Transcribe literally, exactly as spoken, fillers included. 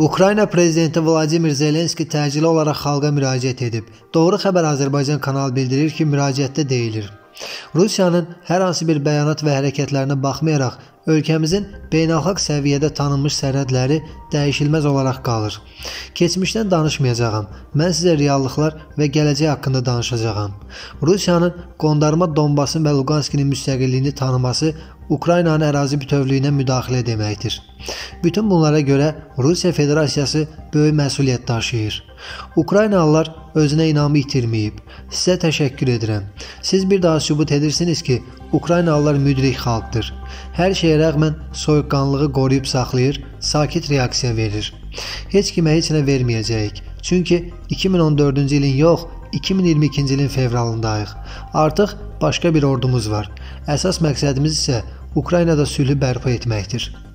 Ukrayna Prezidenti Vladimir Zelenski təcili olaraq xalqa müraciət edib. Doğru Xəbər Azərbaycan kanalı bildirir ki, müraciətdə deyilir: Rusiyanın hər hansı bir bəyanat və hərəkətlərinə baxmayaraq, ölkəmizin beynəlxalq səviyyədə tanınmış sərhədləri dəyişilməz olaraq qalır. Keçmişdən danışmayacağam, mən sizə reallıqlar və gələcək haqqında danışacağam. Rusiyanın Kondorma Dombasın və Luganskinin müstəqilliyini tanıması Ukraynanın ərazi bütövlüyünə müdaxilə deməkdir. Bütün bunlara görə Rusiya Federasiyası böyük məsuliyyət daşıyır. Ukraynalılar özünə inamı itirməyib. Sizə təşəkkür edirəm. Siz bir daha sübut edirsiniz ki, Ukraynalılar müdrik xalqdır. Hər şeyə rəğmən soyuqqanlığı qoruyub saxlayır, sakit reaksiya verir. Heç kimə heç nə verməyəcəyik. Çünki iki min on dördüncü ilin yox, iki min iyirmi ikinci ilin fevralındayıq. Artıq başqa bir ordumuz var. Əsas məqsədimiz isə Ukraynada sülhü bərpa etməkdir.